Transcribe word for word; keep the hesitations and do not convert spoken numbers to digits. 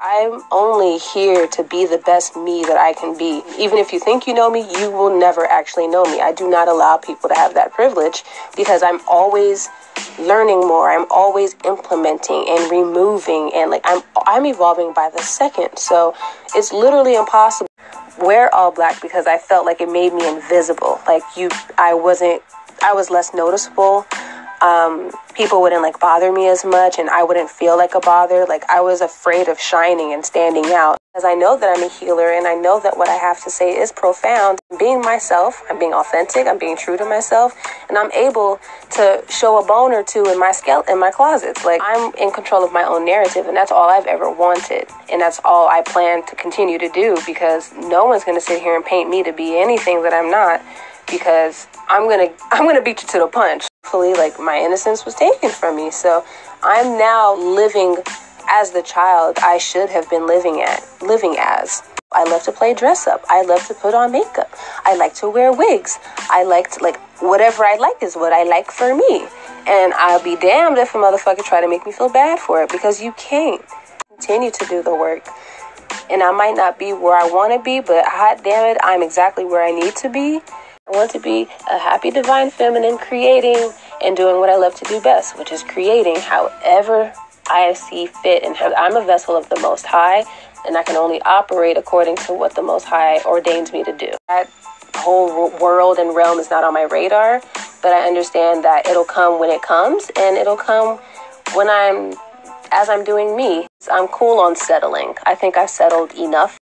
I'm only here to be the best me that I can be. Even if you think you know me, you will never actually know me. I do not allow people to have that privilege because I'm always learning more. I'm always implementing and removing, and like I'm I'm evolving by the second. So it's literally impossible. Wear all black because I felt like it made me invisible. Like you, I wasn't. I was less noticeable. Um, people wouldn't like bother me as much, and I wouldn't feel like a bother. Like I was afraid of shining and standing out, because I know that I'm a healer, and I know that what I have to say is profound. I'm being myself, I'm being authentic, I'm being true to myself, and I'm able to show a bone or two in my skele- in my closets. Like I'm in control of my own narrative, and that's all I've ever wanted, and that's all I plan to continue to do, because no one's going to sit here and paint me to be anything that I'm not, because I'm gonna I'm gonna beat you to the punch. Like my innocence was taken from me, so I'm now living as the child I should have been living at living as. I love to play dress up, I love to put on makeup, I like to wear wigs, I like to like whatever I like is what I like for me, and I'll be damned if a motherfucker try to make me feel bad for it, because you can't. Continue to do the work, and I might not be where I want to be, but hot damn it, I'm exactly where I need to be. I want to be a happy divine feminine, creating and doing what I love to do best, which is creating however I see fit. And I'm a vessel of the Most High, and I can only operate according to what the Most High ordains me to do. That whole world and realm is not on my radar, but I understand that it'll come when it comes, and it'll come when I'm, as I'm doing me. I'm cool on settling. I think I've settled enough.